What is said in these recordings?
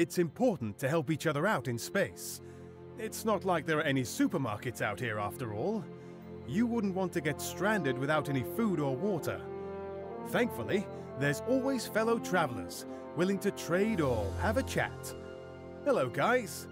It's important to help each other out in space. It's not like there are any supermarkets out here, after all. You wouldn't want to get stranded without any food or water. Thankfully, there's always fellow travelers, willing to trade or have a chat. Hello, guys.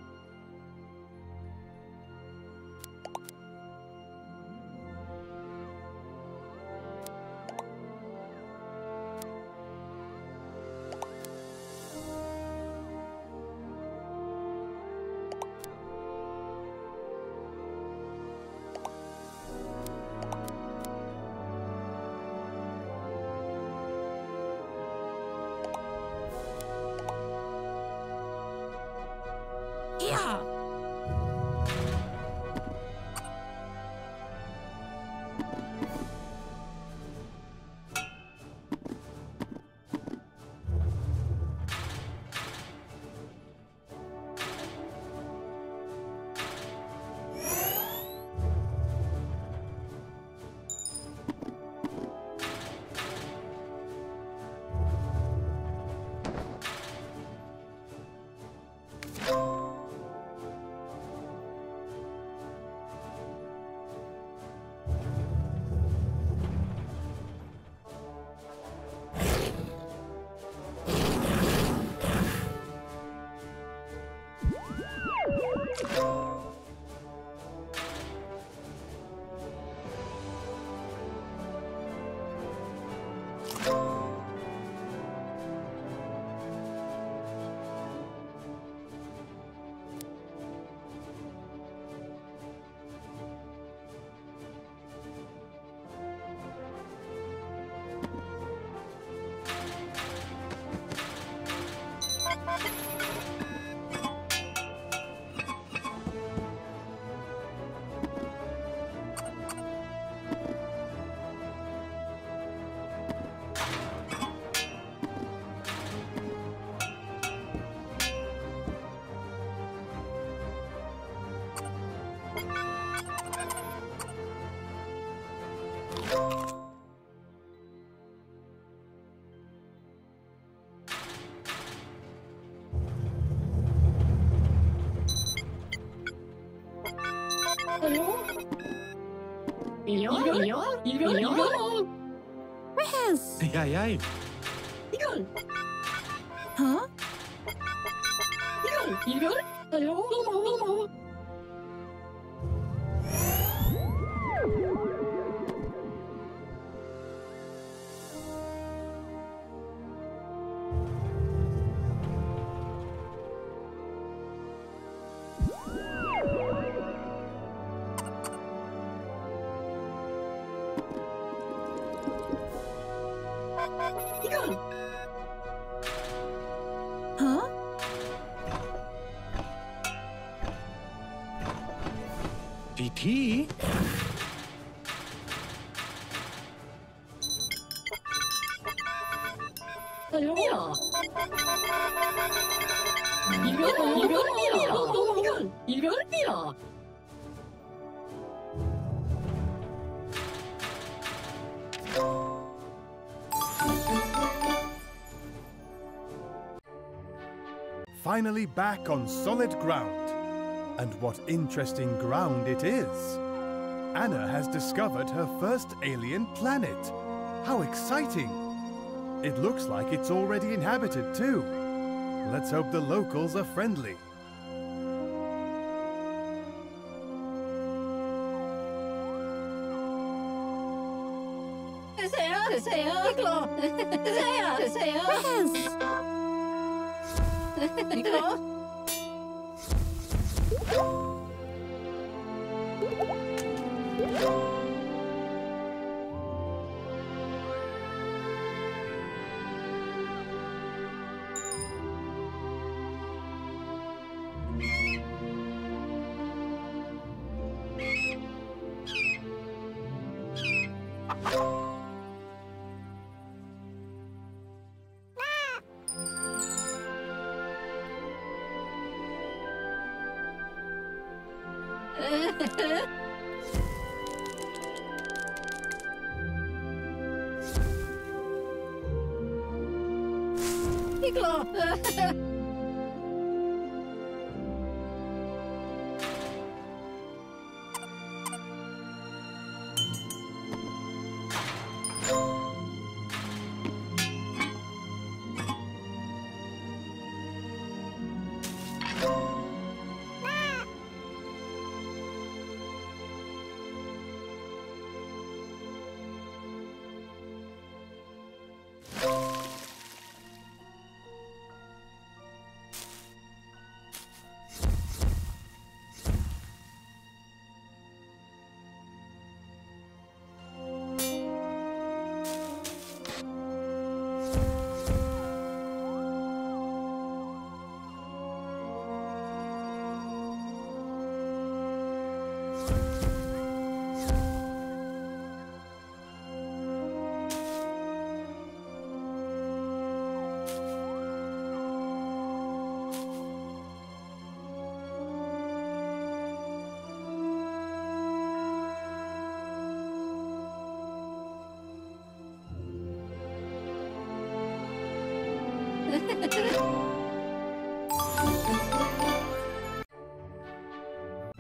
Ai, ai. Huh? Finally back on solid ground. And what interesting ground it is. Anna has discovered her first alien planet. How exciting! It looks like it's already inhabited too. Let's hope the locals are friendly.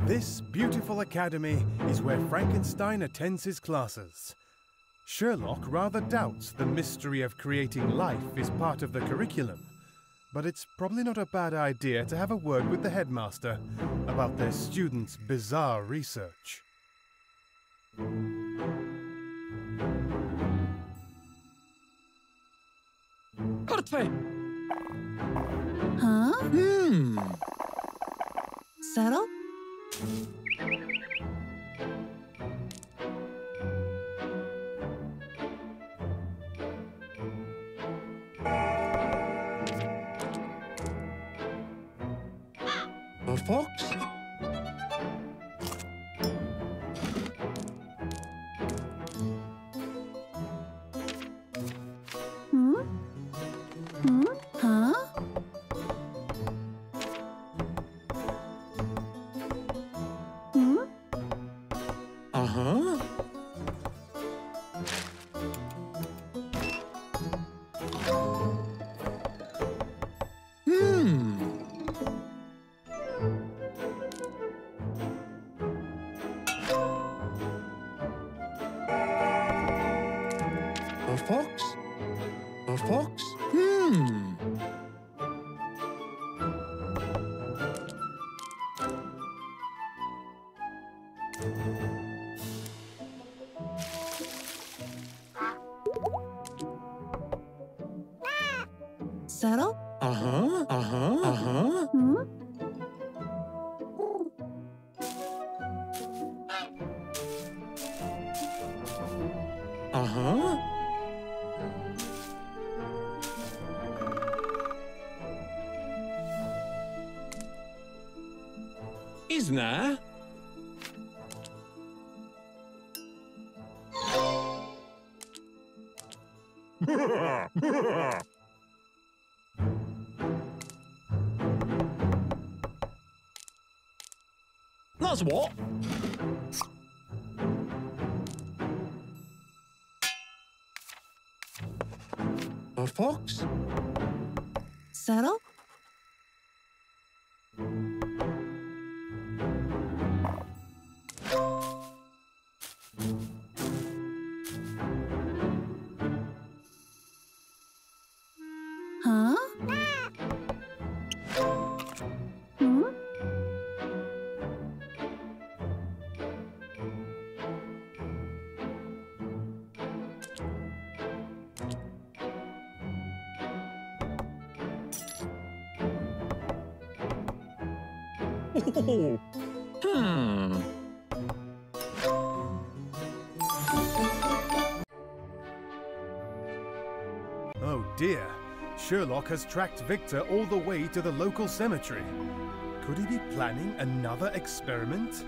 This beautiful academy is where Frankenstein attends his classes. Sherlock rather doubts the mystery of creating life is part of the curriculum, but it's probably not a bad idea to have a word with the headmaster about their students' bizarre research. Portrait! Huh? Hmm. Settle? A fox? Settle? Uh-huh, uh-huh, uh-huh. Hmm? What? A fox? Settle? Oh dear, Sherlock has tracked Victor all the way to the local cemetery. Could he be planning another experiment?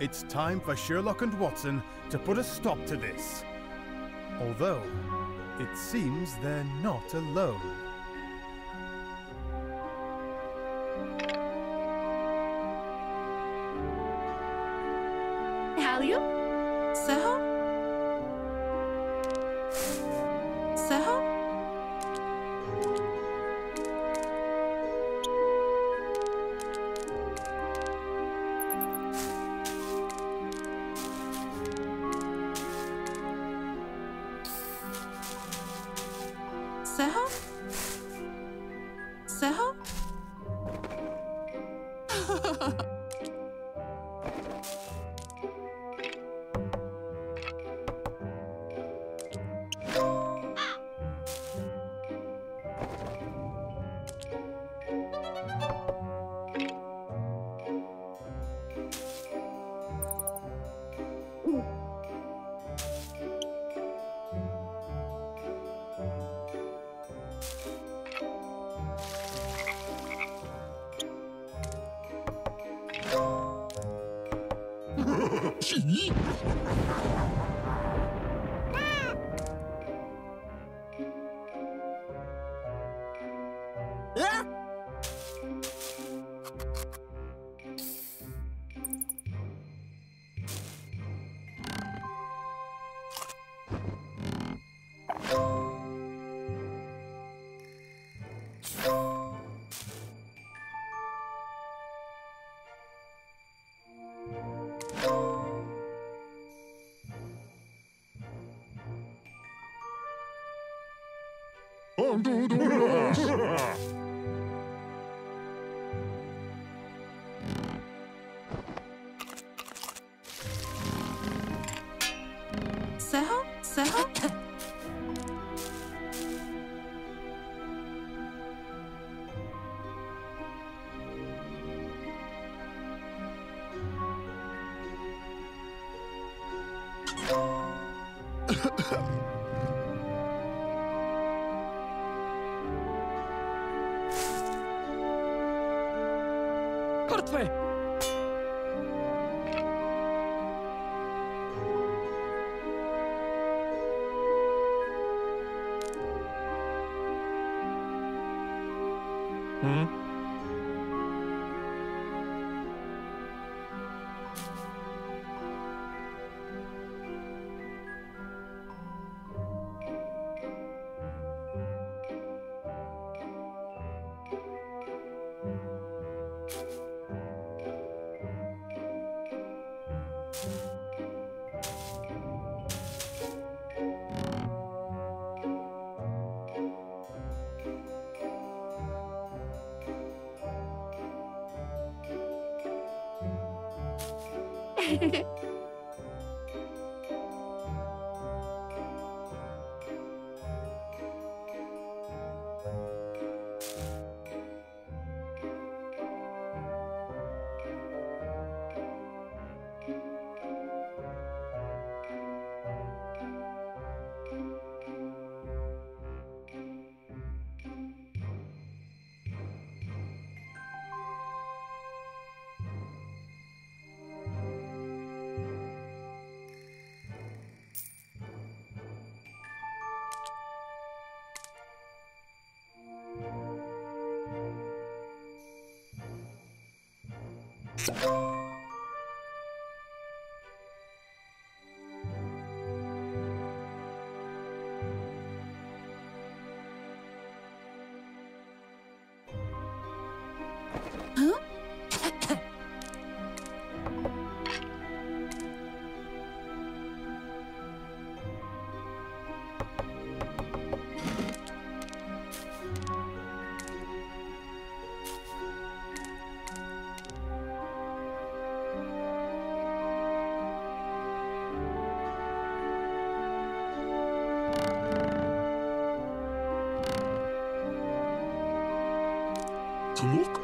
It's time for Sherlock and Watson to put a stop to this. Although, it seems they're not alone. Look.